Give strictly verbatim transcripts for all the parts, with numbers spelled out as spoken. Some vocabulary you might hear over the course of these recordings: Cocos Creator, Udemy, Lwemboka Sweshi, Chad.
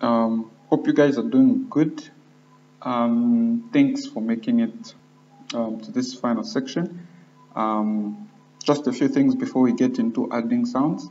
Um, hope you guys are doing good. Um, thanks for making it um, to this final section. Um, just a few things before we get into adding sounds.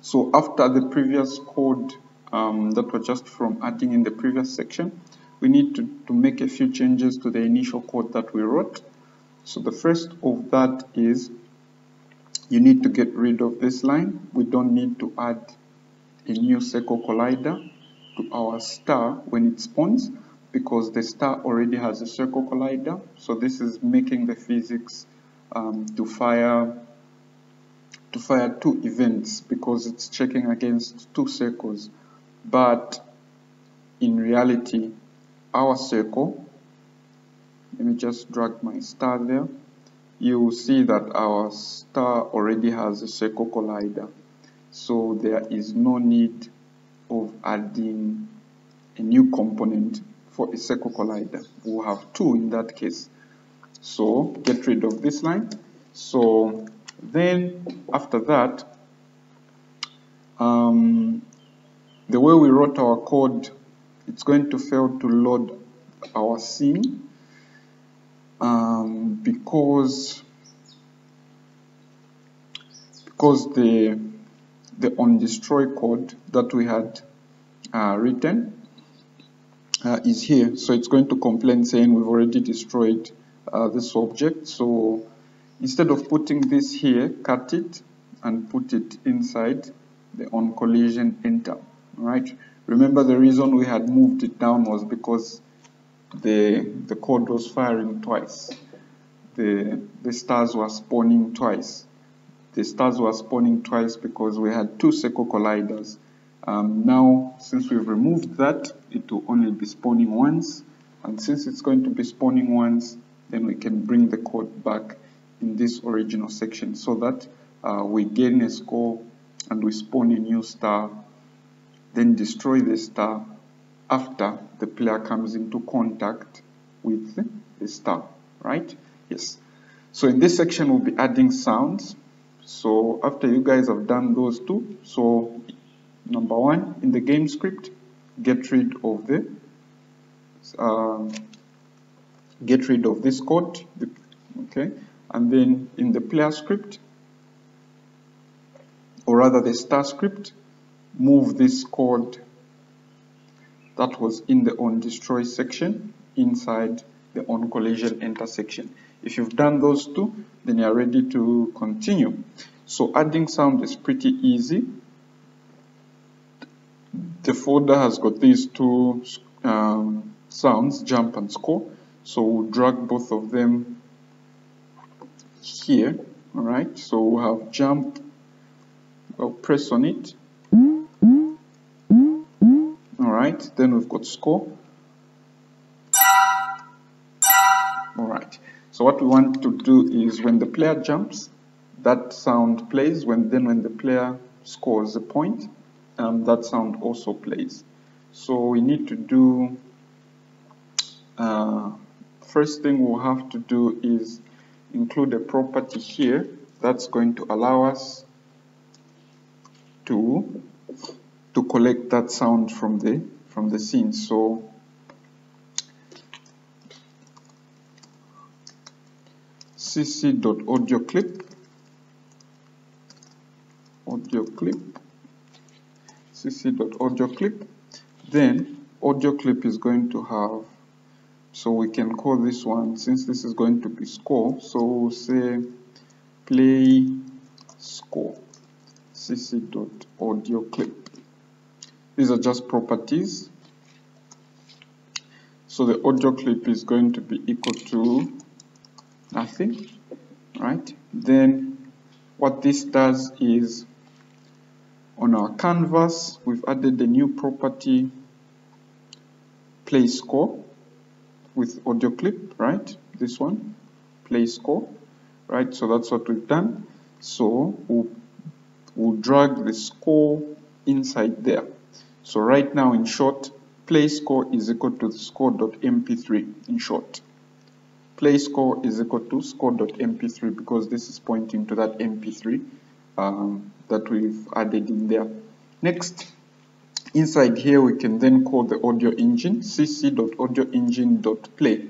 So after the previous code um, that was just from adding in the previous section, we need to, to make a few changes to the initial code that we wrote. So the first of that is you need to get rid of this line. We don't need to add a new Seco collider to our star when it spawns, because the star already has a circle collider. So this is making the physics um, to fire to fire two events, because it's checking against two circles. But in reality, our circle, let me just drag my star there, you will see that our star already has a circle collider. So there is no need of adding a new component for a circle collider. We'll have two in that case. So get rid of this line. So then after that, um, the way we wrote our code, it's going to fail to load our scene um, because because the the onDestroy code that we had uh, written Uh, is here. So it's going to complain saying we've already destroyed uh, this object. So instead of putting this here, cut it and put it inside the on collision enter. All right, remember the reason we had moved it down was because the the code was firing twice. The the stars were spawning twice. The stars were spawning twice because we had two Seco colliders. Um, now, since we've removed that, it will only be spawning once, and since it's going to be spawning once, then we can bring the code back in this original section so that uh, we gain a score and we spawn a new star, then destroy the star after the player comes into contact with the star, right? Yes. So in this section, we'll be adding sounds. So after you guys have done those two, so number one, in the game script, get rid of the uh, get rid of this code, okay, and then in the player script, or rather the star script, move this code that was in the on destroy section inside the on collision enter section. If you've done those two, then you're ready to continue. So adding sound is pretty easy. The folder has got these two um, sounds, jump and score, so we'll drag both of them here. All right, so we'll have jump, I'll press on it. All right, then we've got score. All right, so what we want to do is when the player jumps, that sound plays. When then when the player scores a point, Um, that sound also plays. So we need to do, uh, first thing we'll have to do is include a property here that's going to allow us to to collect that sound from the from the scene. So cc.audioclip audio clip cc.audioclip, then audio clip is going to have, so we can call this one, since this is going to be score, so we'll say play score cc.audioclip. These are just properties. So the audio clip is going to be equal to nothing, right? Then what this does is, on our canvas, we've added the new property play score with audio clip, right? This one, play score, right? So that's what we've done. So we'll, we'll drag the score inside there. So right now, in short, play score is equal to score.m p three. In short, play score is equal to score.m p three, because this is pointing to that m p three. Um, that we've added in there. Next, Inside here, we can then call the audio engine, cc.audio engine dot play.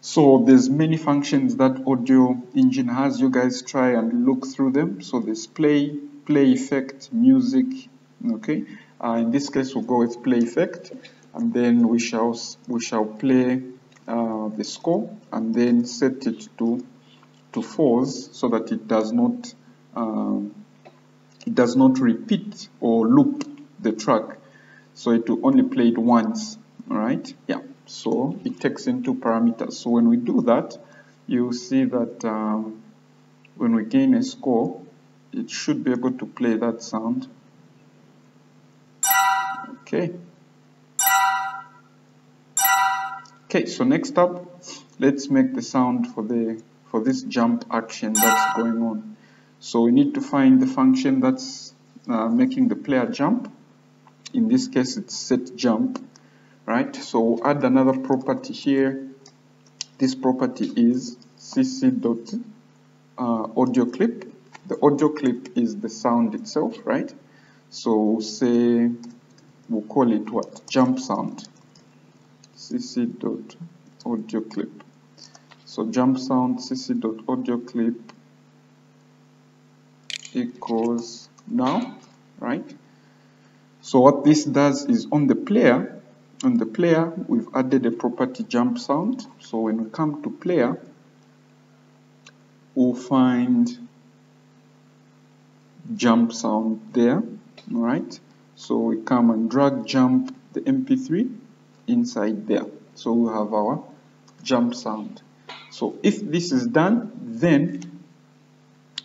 So there's many functions that audio engine has. You guys try and look through them. So there's play, play effect, music, okay. Uh, in this case, we'll go with play effect, and then we shall we shall play uh, the score, and then set it to to false so that it does not um, it does not repeat or loop the track. So it will only play it once. All right, yeah. So it takes in two parameters. So when we do that, you see that um, when we gain a score, it should be able to play that sound. Okay. Okay. So next up, let's make the sound for the for this jump action that's going on. So we need to find the function that's uh, making the player jump. In this case, it's set jump. Right, so we'll add another property here. This property is cc. Uh, audio clip. The audio clip is the sound itself, right? So say we'll call it what? Jump sound. cc. Audio clip. So jump sound cc. Audio clip equals now, right? So what this does is on the player. On the player, we've added a property jump sound. So when we come to player, we'll find jump sound there. All right. So we come and drag jump the M P three inside there. So we'll have our jump sound. So if this is done, then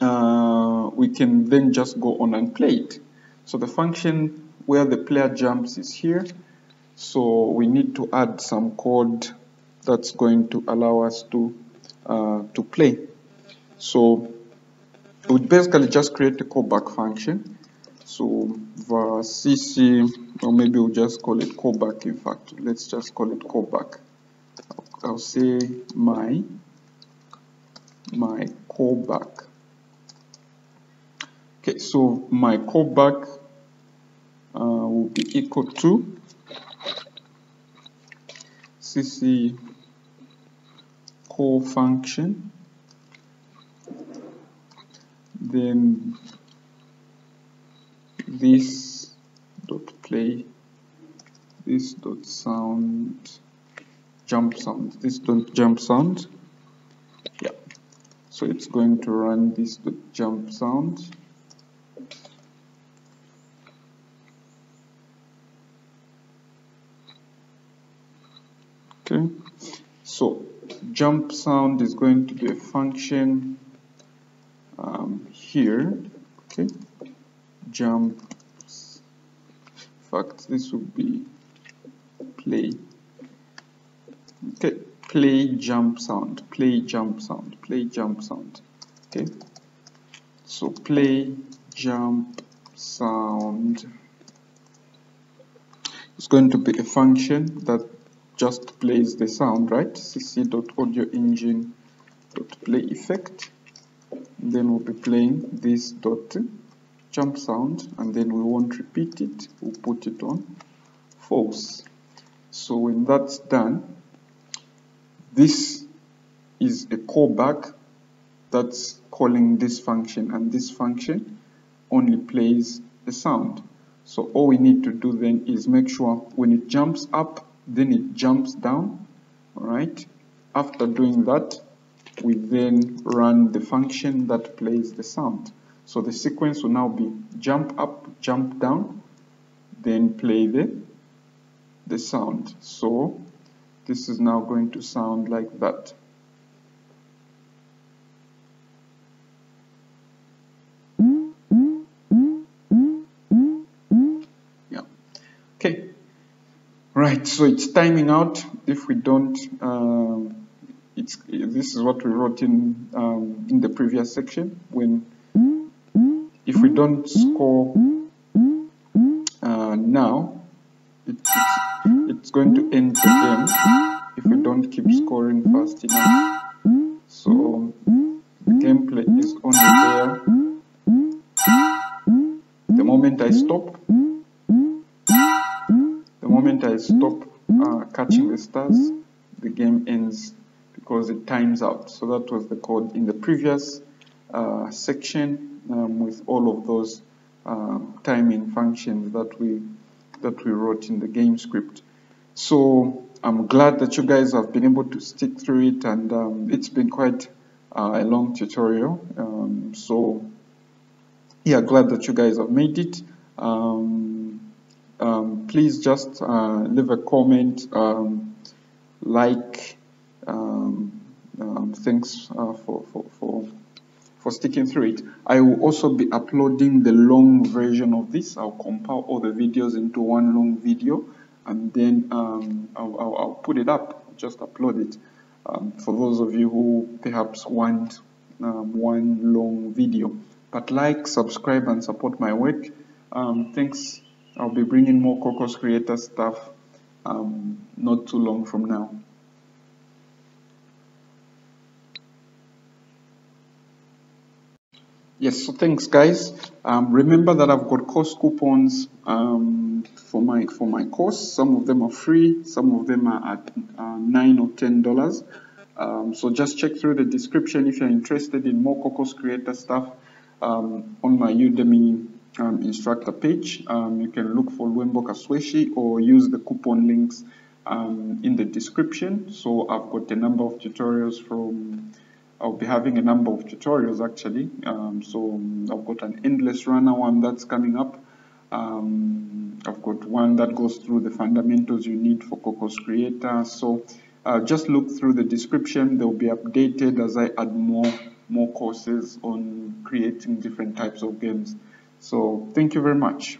uh, we can then just go on and play it. So the function where the player jumps is here. So we need to add some code that's going to allow us to uh, to play. So we would basically just create a callback function. So var cc, or maybe we'll just call it callback. In fact, let's just call it callback. I'll say my my callback. Okay, so my callback uh, will be equal to cc call function, then this dot play, this dot sound, jump sound, this dot jump sound. Yeah, so it's going to run this dot jump sound. Okay, so jump sound is going to be a function um, here. Okay, jump. In fact, this will be play. Okay, play jump sound. Play jump sound. Play jump sound. Okay, so play jump sound is going to be a function that just plays the sound, right? cc.audioengine.playEffect. Then we'll be playing this dot jump sound, and then we won't repeat it. We'll put it on false. So when that's done, this is a callback that's calling this function, and this function only plays the sound. So all we need to do then is make sure when it jumps up, then it jumps down. All right, after doing that, we then run the function that plays the sound. So the sequence will now be jump up, jump down, then play the the sound. So this is now going to sound like that. Yeah, okay. Right, so it's timing out if we don't, um, it's, this is what we wrote in, um, in the previous section. When, if we don't score uh, now, it, it's, it's going to end the game if we don't keep scoring fast enough. So the gameplay is only there the moment I stop. moment I stop uh, catching the stars, the game ends because it times out. So that was the code in the previous uh, section um, with all of those uh, timing functions that we that we wrote in the game script. So I'm glad that you guys have been able to stick through it, and um, it's been quite uh, a long tutorial. Um, so yeah, glad that you guys have made it. Um, um, please just uh, leave a comment, um, like. Um, um, thanks uh, for, for for for sticking through it. I will also be uploading the long version of this. I'll compile all the videos into one long video, and then um, I'll, I'll, I'll put it up. Just upload it um, for those of you who perhaps want um, one long video. But like, subscribe, and support my work. Um, thanks. I'll be bringing more Cocos Creator stuff um, not too long from now. Yes, so thanks guys. Um, remember that I've got course coupons um, for my for my course. Some of them are free, some of them are at uh, nine or ten dollars. Um, so just check through the description if you're interested in more Cocos Creator stuff um, on my Udemy um, instructor page. Um, you can look for Lwemboka Sweshi or use the coupon links um, in the description. So I've got a number of tutorials from. I'll be having a number of tutorials actually, um, so I've got an endless runner one that's coming up. Um, I've got one that goes through the fundamentals you need for Cocos Creator. So uh, just look through the description; they'll be updated as I add more more courses on creating different types of games. So thank you very much.